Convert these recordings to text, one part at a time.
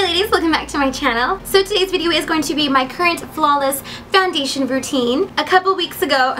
Hey ladies, welcome back to my channel. So today's video is going to be my current flawless foundation routine. A couple days ago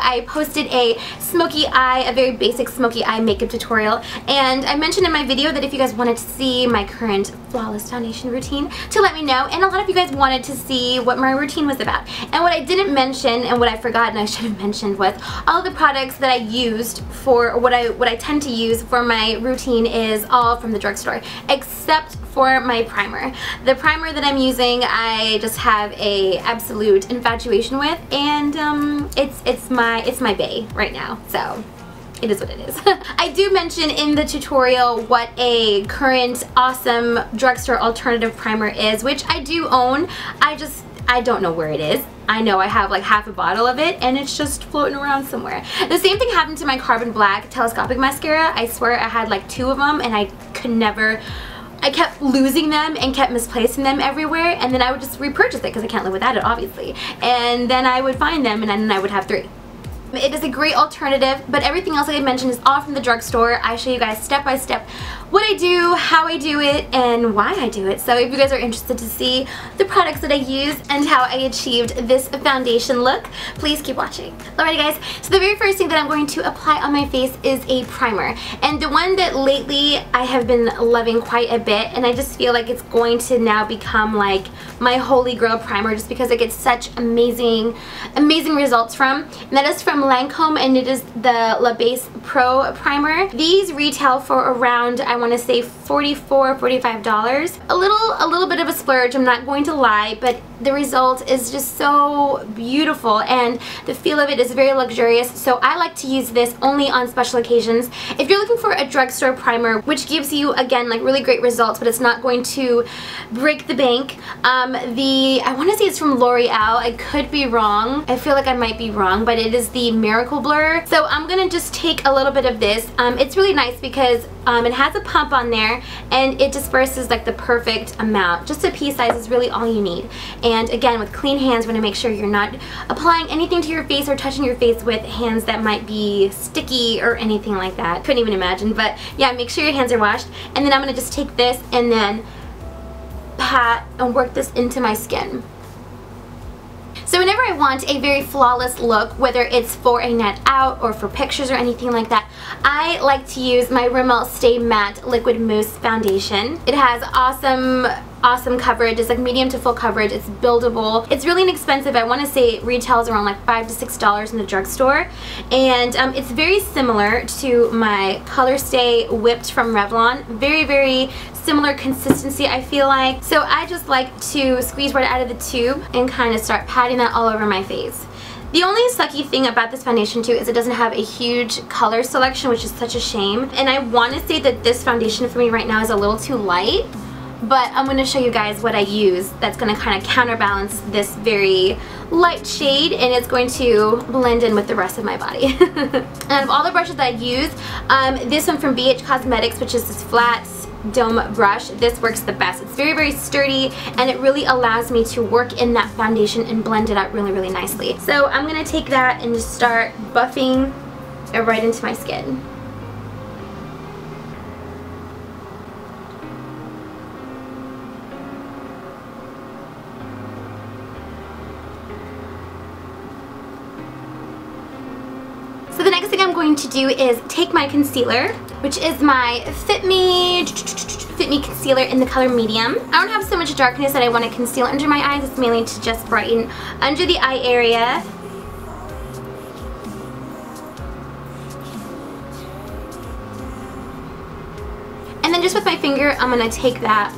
I posted a smoky eye, a very basic smoky eye makeup tutorial, and I mentioned in my video that if you guys wanted to see my current flawless foundation routine to let me know, and a lot of you guys wanted to see what my routine was about. And what I didn't mention and what I forgot and I should have mentioned was all the products that I used for what I tend to use for my routine is all from the drugstore except for my primer. The primer that I'm using I just have an absolute infatuation with, and it's my bae right now, so it is what it is. I do mention in the tutorial what a current awesome drugstore alternative primer is, which I do own. I don't know where it is. I know I have like half a bottle of it and it's just floating around somewhere. The same thing happened to my Carbon Black telescopic mascara. I swear I had like 2 of them and I could never, I kept losing them and kept misplacing them everywhere, and then I would just repurchase it because I can't live without it obviously, and then I would find them and then I would have 3. It is a great alternative, but everything else that I mentioned is all from the drugstore. I show you guys step by step what I do, how I do it, and why I do it. So if you guys are interested to see the products that I use and how I achieved this foundation look, please keep watching. Alrighty guys, so the very first thing that I'm going to apply on my face is a primer. And the one that lately I have been loving quite a bit, and I just feel like it's going to now become like my holy grail primer just because I get such amazing results from, and that is from Lancôme, and it is the La Base Pro primer. These retail for around, I want to say $44–$45. A little bit of a splurge, I'm not going to lie, but the result is just so beautiful and the feel of it is very luxurious, so I like to use this only on special occasions. If you're looking for a drugstore primer which gives you again like really great results but it's not going to break the bank, I want to say it's from L'Oréal. I could be wrong. I feel like I might be wrong, but it is the Miracle Blur. So I'm gonna just take a little bit of this. It's really nice because it has a pump on there and it disperses like the perfect amount. Just a pea size is really all you need. And again, with clean hands, you want to make sure you're not applying anything to your face or touching your face with hands that might be sticky or anything like that. Couldn't even imagine, but yeah, make sure your hands are washed. And then I'm gonna just take this and then pat and work this into my skin. So whenever I want a very flawless look, whether it's for a night out or for pictures or anything like that, I like to use my Rimmel Stay Matte Liquid Mousse foundation. It has awesome coverage. It's like medium to full coverage. It's buildable. It's really inexpensive. I want to say it retails around like $5 to $6 in the drugstore, and it's very similar to my ColorStay Whipped from Revlon. Very, very similar consistency, I feel like. So I just like to squeeze right out of the tube and kind of start patting that all over my face. The only sucky thing about this foundation too is it doesn't have a huge color selection, which is such a shame, and I want to say that this foundation for me right now is a little too light, but I'm going to show you guys what I use that's going to kind of counterbalance this very light shade, and it's going to blend in with the rest of my body. Out of all the brushes that I use, this one from BH Cosmetics, which is this flat dome brush, this works the best. It's very, very sturdy and it really allows me to work in that foundation and blend it out really, really nicely. So I'm going to take that and just start buffing it right into my skin. So the next thing I'm going to do is take my concealer, which is my Fit Me concealer in the color medium. I don't have so much darkness that I want to conceal under my eyes. It's mainly to just brighten under the eye area. And then just with my finger, I'm going to take that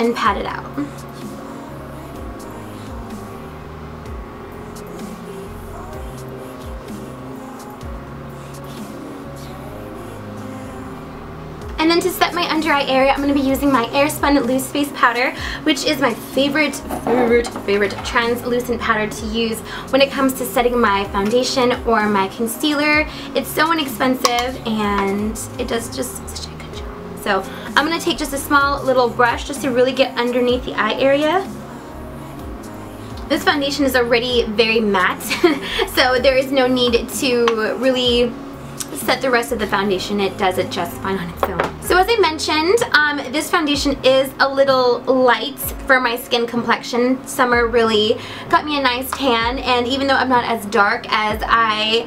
and pat it out. And then to set my under eye area, I'm going to be using my Airspun Loose Face Powder, which is my favorite translucent powder to use when it comes to setting my foundation or my concealer. It's so inexpensive and it does just such a good job. So I'm going to take just a small little brush just to really get underneath the eye area. This foundation is already very matte, so there is no need to really set the rest of the foundation, it does it just fine on its own. So as I mentioned, this foundation is a little light for my skin complexion. Summer really got me a nice tan, and even though I'm not as dark as I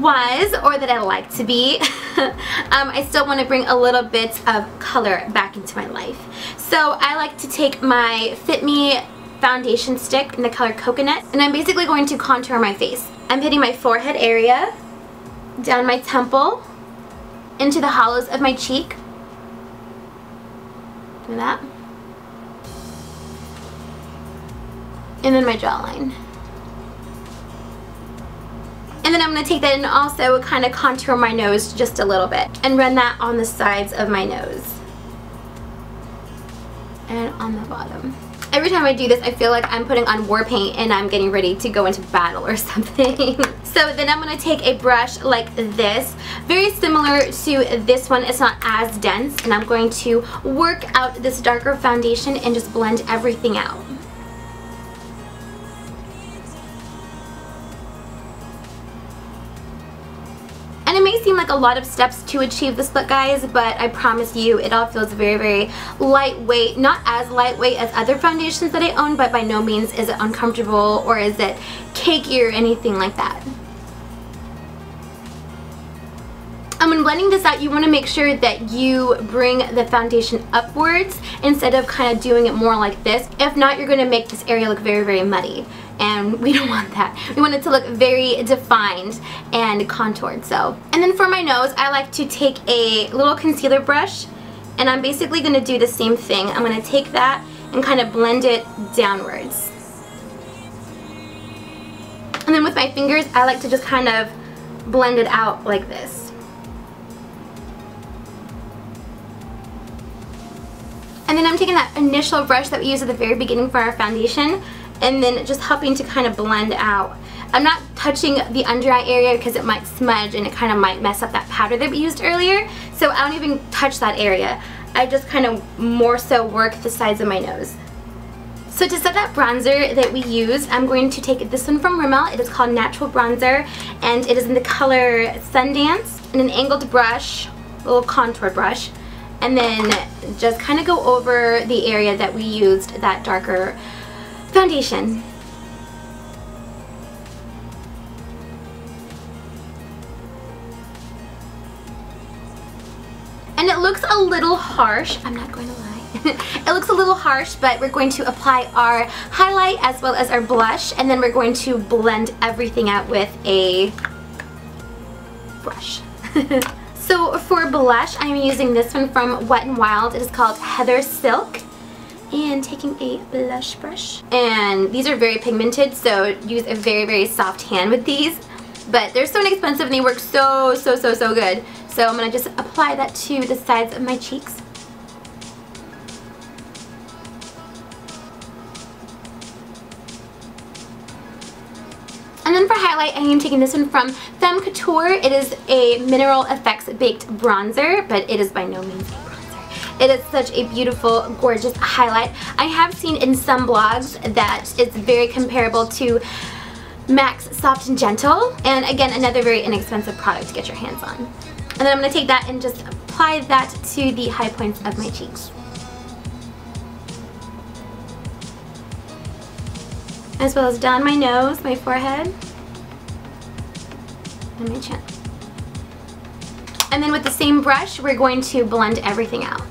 was or that I like to be, I still want to bring a little bit of color back into my life. So I like to take my Fit Me foundation stick in the color Coconut, and I'm basically going to contour my face. I'm hitting my forehead area, down my temple, into the hollows of my cheek. Do that. And then my jawline. And then I'm going to take that and also kind of contour my nose just a little bit and run that on the sides of my nose and on the bottom. Every time I do this, I feel like I'm putting on war paint and I'm getting ready to go into battle or something. So then I'm going to take a brush like this, very similar to this one. It's not as dense, and I'm going to work out this darker foundation and just blend everything out. And it may seem like a lot of steps to achieve this look, guys, but I promise you it all feels very, very lightweight. Not as lightweight as other foundations that I own, but by no means is it uncomfortable or is it cakey or anything like that. And when blending this out, you want to make sure that you bring the foundation upwards instead of kind of doing it more like this. If not, you're going to make this area look very, very muddy. And we don't want that. We want it to look very defined and contoured. So, and then for my nose, I like to take a little concealer brush, and I'm basically going to do the same thing. I'm going to take that and kind of blend it downwards. And then with my fingers, I like to just kind of blend it out like this. And then I'm taking that initial brush that we used at the very beginning for our foundation, and then just helping to kind of blend out. I'm not touching the under eye area because it might smudge and it kind of might mess up that powder that we used earlier, so I don't even touch that area. I just kind of more so work the sides of my nose. So to set that bronzer that we used, I'm going to take this one from Rimmel. It is called Natural Bronzer, and it is in the color Sundance, and an angled brush, a little contour brush, and then just kind of go over the area that we used that darker foundation. And it looks a little harsh, I'm not going to lie. It looks a little harsh, but we're going to apply our highlight as well as our blush, and then we're going to blend everything out with a brush. So for blush, I'm using this one from Wet n Wild. It is called Heather Silk. And taking a blush brush, and these are very pigmented, so use a very soft hand with these, but they're so inexpensive and they work so good. So I'm gonna just apply that to the sides of my cheeks. And then for highlight, I am taking this one from Femme Couture. It is a Mineral Effects Baked Bronzer, but it is by no means a bronzer. It is such a beautiful, gorgeous highlight. I have seen in some blogs that it's very comparable to MAC Soft and Gentle. And again, another very inexpensive product to get your hands on. And then I'm going to take that and just apply that to the high points of my cheeks. As well as down my nose, my forehead, and my chin. And then with the same brush, we're going to blend everything out.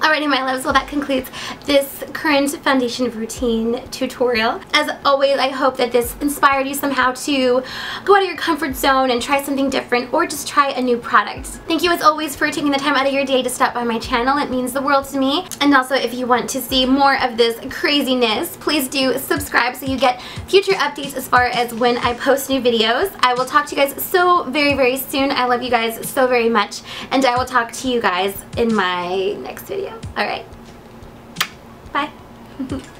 Alrighty, my loves, well that concludes this current foundation routine tutorial. As always, I hope that this inspired you somehow to go out of your comfort zone and try something different, or just try a new product. Thank you as always for taking the time out of your day to stop by my channel. It means the world to me. And also, if you want to see more of this craziness, please do subscribe so you get future updates as far as when I post new videos. I will talk to you guys so very soon. I love you guys so very much, and I will talk to you guys in my next video. All right. Bye.